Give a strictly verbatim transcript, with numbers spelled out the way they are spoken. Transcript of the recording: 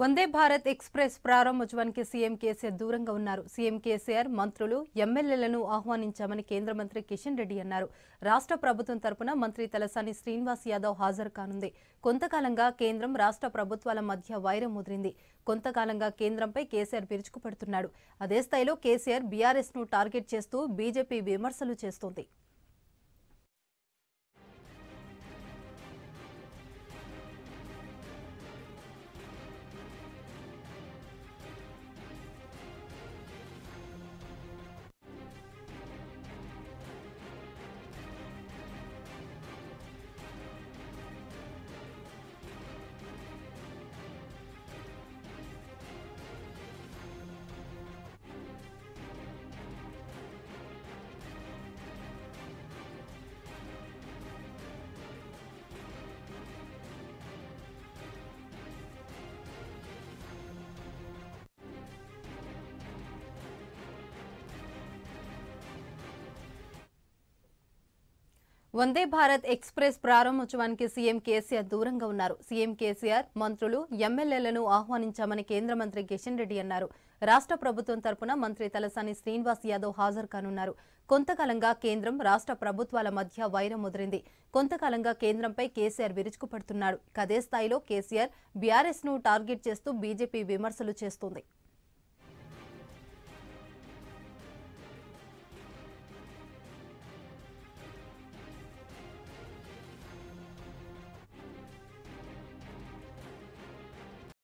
वंदे Bharat Express ప్రారంభోత్సవానికి CM KCR దూరంగా ఉన్నారు. సీఎం కేసీఆర్ మంత్రులు ఎమ్మెల్యేలను ఆహ్వానించామని కేంద్ర మంత్రి కిషన్ రెడ్డి అన్నారు. రాష్ట్ర ప్రభుత్వం తరపున మంత్రి తలసాని శ్రీనివాస్ యాదవ్ హాజరు కానుంది. కొంతకాలంగా కేంద్రం రాష్ట్ర ప్రభుత్వాల మధ్య వైరం ముదిరింది. కొంతకాలంగా కేంద్రంపై కేసీఆర్ విరుచుకుపడుతున్నాడు. అదే స్థాయిలో కేసీఆర్ బీఆర్ఎస్ ను టార్గెట్ చేస్తూ బీజేపీ విమర్శలు చేస్తోంది. वंदे भारत एक्सप्रेस ప్రారంభోత్సవానికి సీఎం కేసీఆర్ దూరంగా ఉన్నారు. సీఎం కేసీఆర్ మంత్రులు ఎమ్మెల్యేలను ఆహ్వానించామని కేంద్ర మంత్రి కిషన్ రెడ్డి అన్నారు. రాష్ట్ర ప్రభుత్వం తరపున మంత్రి తలసాని శ్రీనివాస్ యాదవ్ హాజరు కానున్నారు. కొంతకాలంగా కేంద్రం రాష్ట్ర ప్రభుత్వాల మధ్య వైరం ముదిరింది. కొంతకాలంగా కేంద్రంపై కేసీఆర్ విరుచుకుపడుతున్నాడు. అదే స్థాయిలో కేసీఆర్ బీఆర్ఎస్ ను టార్గెట్ చేస్తూ బీజేపీ విమర్శలు చేస్తోంది.